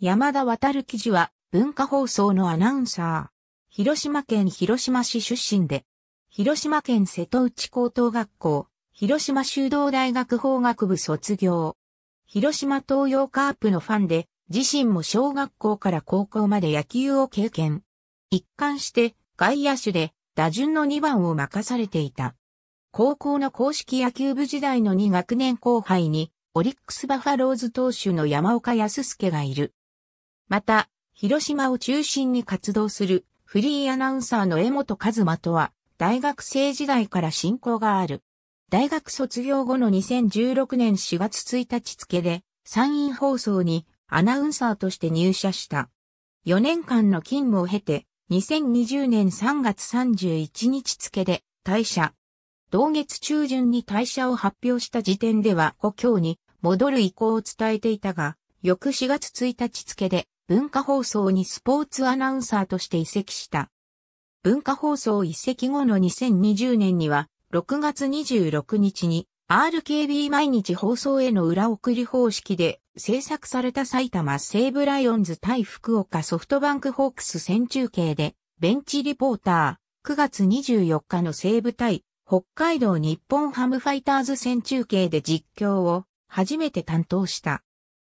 山田渉記事は文化放送のアナウンサー。広島県広島市出身で、広島県瀬戸内高等学校、広島修道大学法学部卒業。広島東洋カープのファンで、自身も小学校から高校まで野球を経験。一貫して外野手で打順の2番を任されていた。高校の硬式野球部時代の2学年後輩に、オリックスバファローズ投手の山岡康介がいる。また、広島を中心に活動するフリーアナウンサーの江本和真とは、大学生時代から親交がある。大学卒業後の2016年4月1日付で、山陰放送にアナウンサーとして入社した。4年間の勤務を経て、2020年3月31日付で退社。同月中旬に退社を発表した時点では故郷に戻る意向を伝えていたが、翌4月1日付で文化放送にスポーツアナウンサーとして移籍した。文化放送移籍後の2020年には、6月26日に RKB 毎日放送への裏送り方式で制作された埼玉西武ライオンズ対福岡ソフトバンクホークス戦中継でベンチリポーター、9月24日の西武対北海道日本ハムファイターズ戦中継で実況を初めて担当した。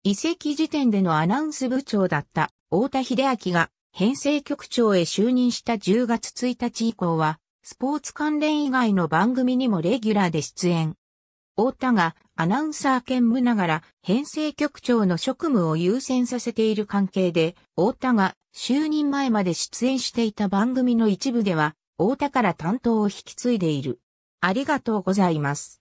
移籍時点でのアナウンス部長だった太田秀明が編成局長へ就任した10月1日以降はスポーツ関連以外の番組にもレギュラーで出演。太田がアナウンサー兼務ながら編成局長の職務を優先させている関係で、太田が就任前まで出演していた番組の一部では、太田から担当を引き継いでいる。ありがとうございます。